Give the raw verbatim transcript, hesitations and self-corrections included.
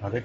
¿vale?